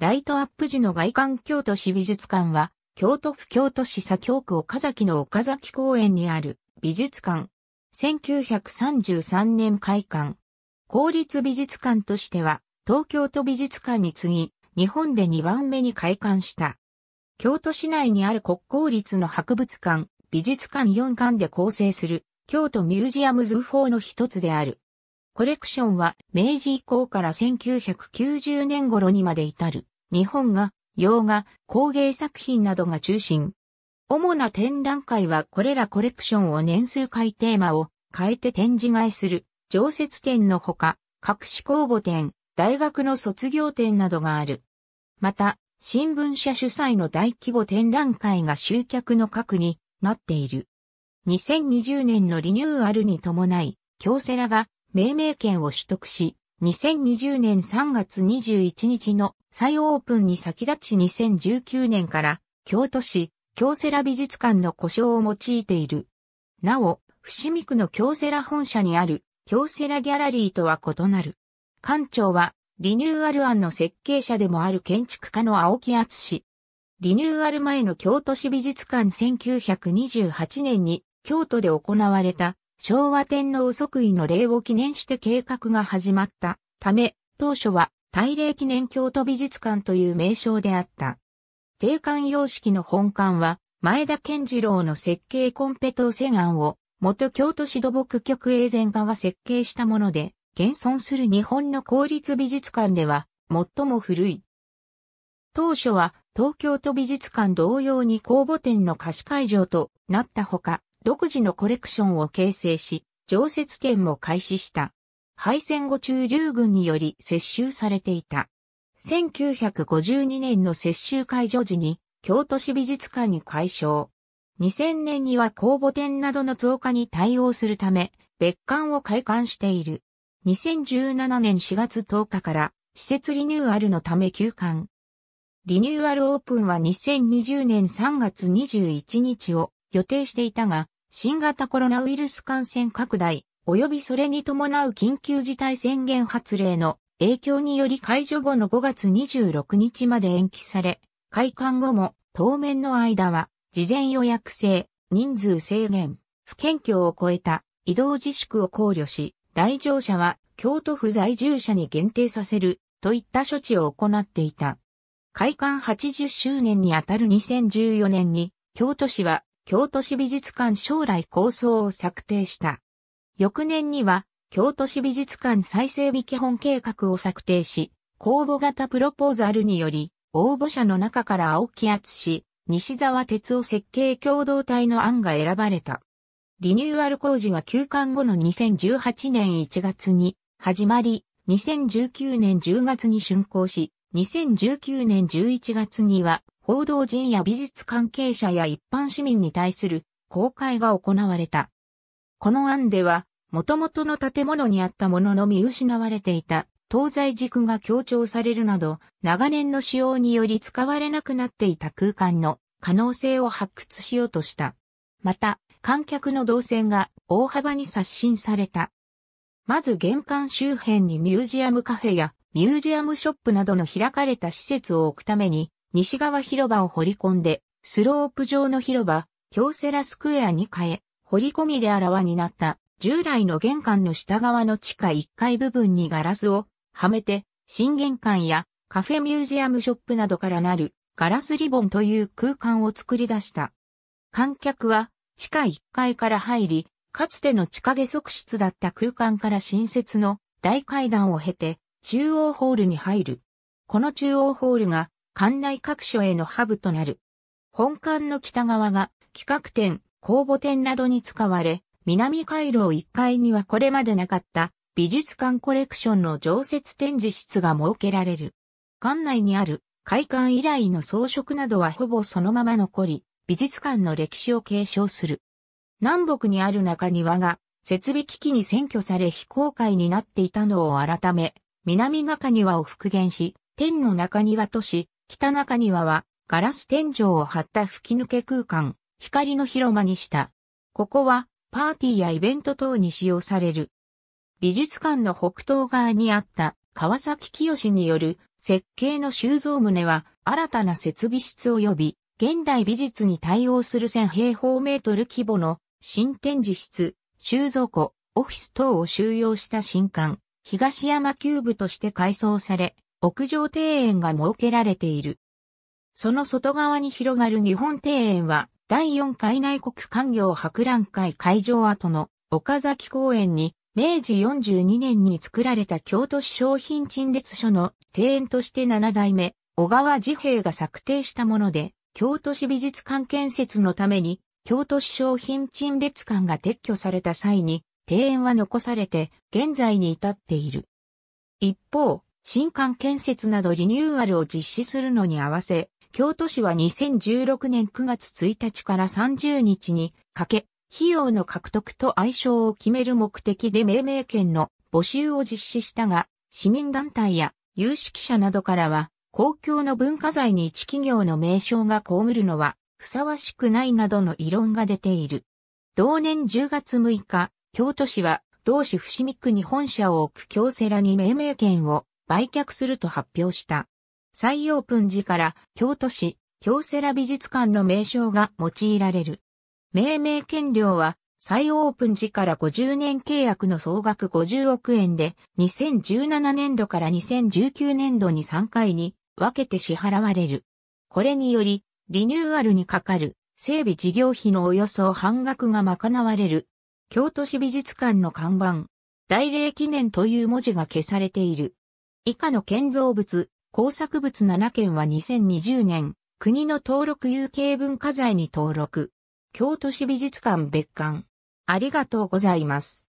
ライトアップ時の外観京都市美術館は、京都府京都市左京区岡崎の岡崎公園にある美術館。1933年開館。公立美術館としては、東京都美術館に次ぎ、日本で2番目に開館した。京都市内にある国公立の博物館、美術館4館で構成する、京都ミュージアム図法の一つである。コレクションは、明治以降から1990年頃にまで至る。日本画、洋画、工芸作品などが中心。主な展覧会はこれらコレクションを年数回テーマを変えて展示替えする常設展のほか、各種公募展、大学の卒業展などがある。また、新聞社主催の大規模展覧会が集客の核になっている。2020年のリニューアルに伴い、京セラが命名権を取得し、2020年3月21日の再オープンに先立ち2019年から京都市京セラ美術館の呼称を用いている。なお、伏見区の京セラ本社にある京セラギャラリーとは異なる。館長はリニューアル案の設計者でもある建築家の青木淳氏。リニューアル前の京都市美術館1928年に京都で行われた昭和天皇即位の礼を記念して計画が始まったため、当初は大礼記念京都美術館という名称であった。定館様式の本館は、前田健次郎の設計コンペ当選案を、元京都市土木局永全課が設計したもので、現存する日本の公立美術館では、最も古い。当初は、東京都美術館同様に公募展の貸し会場となったほか、独自のコレクションを形成し、常設展も開始した。敗戦後駐留軍により接収されていた。1952年の接収解除時に京都市美術館に改称。2000年には公募展などの増加に対応するため別館を開館している。2017年4月10日から施設リニューアルのため休館。リニューアルオープンは2020年3月21日を予定していたが、新型コロナウイルス感染拡大及びそれに伴う緊急事態宣言発令の影響により解除後の5月26日まで延期され、開館後も当面の間は事前予約制、人数制限、不検挙を超えた移動自粛を考慮し、来場者は京都府在住者に限定させるといった処置を行っていた。開館80周年にあたる2014年に京都市は京都市美術館将来構想を策定した。翌年には京都市美術館再整備基本計画を策定し、公募型プロポーザルにより、応募者の中から青木淳氏、西沢哲夫設計共同体の案が選ばれた。リニューアル工事は休館後の2018年1月に始まり、2019年10月に竣工し、2019年11月には報道陣や美術関係者や一般市民に対する公開が行われた。この案では、元々の建物にあったものの見失われていた東西軸が強調されるなど長年の使用により使われなくなっていた空間の可能性を発掘しようとした。また観客の動線が大幅に刷新された。まず玄関周辺にミュージアムカフェやミュージアムショップなどの開かれた施設を置くために西側広場を掘り込んでスロープ状の広場、京セラスクエアに変え掘り込みであらわになった。従来の玄関の下側の地下1階部分にガラスをはめて、新玄関やカフェミュージアムショップなどからなるガラスリボンという空間を作り出した。観客は地下1階から入り、かつての地下下足室だった空間から新設の大階段を経て中央ホールに入る。この中央ホールが館内各所へのハブとなる。本館の北側が企画展、公募展などに使われ、南回廊1階にはこれまでなかった美術館コレクションの常設展示室が設けられる。館内にある開館以来の装飾などはほぼそのまま残り、美術館の歴史を継承する。南北にある中庭が設備機器に占拠され非公開になっていたのを改め、南中庭を復元し、天の中庭とし、北中庭はガラス天井を張った吹き抜け空間、光の広間にした。ここは、パーティーやイベント等に使用される。美術館の北東側にあった川崎清による設計の収蔵棟は新たな設備室及び現代美術に対応する1000平方メートル規模の新展示室、収蔵庫、オフィス等を収容した新館、東山球部として改装され、屋上庭園が設けられている。その外側に広がる日本庭園は、第4回内国勧業博覧会会場跡の岡崎公園に、明治42年に作られた京都市商品陳列所の庭園として7代目、小川治兵衛が作定したもので、京都市美術館建設のために、京都市商品陳列館が撤去された際に、庭園は残されて、現在に至っている。一方、新館建設などリニューアルを実施するのに合わせ、京都市は2016年9月1日から30日にかけ、費用の獲得と相性を決める目的で命名権の募集を実施したが、市民団体や有識者などからは、公共の文化財に一企業の名称が被るのはふさわしくないなどの異論が出ている。同年10月6日、京都市は同市伏見区に本社を置く京セラに命名権を売却すると発表した。再オープン時から京都市京セラ美術館の名称が用いられる。命名権料は再オープン時から50年契約の総額50億円で2017年度から2019年度に3回に分けて支払われる。これにより、リニューアルにかかる整備事業費のおよそ半額が賄われる。京都市美術館の看板、大礼記念という文字が消されている。以下の建造物、工作物7件は2020年、国の登録有形文化財に登録。京都市美術館別館。ありがとうございます。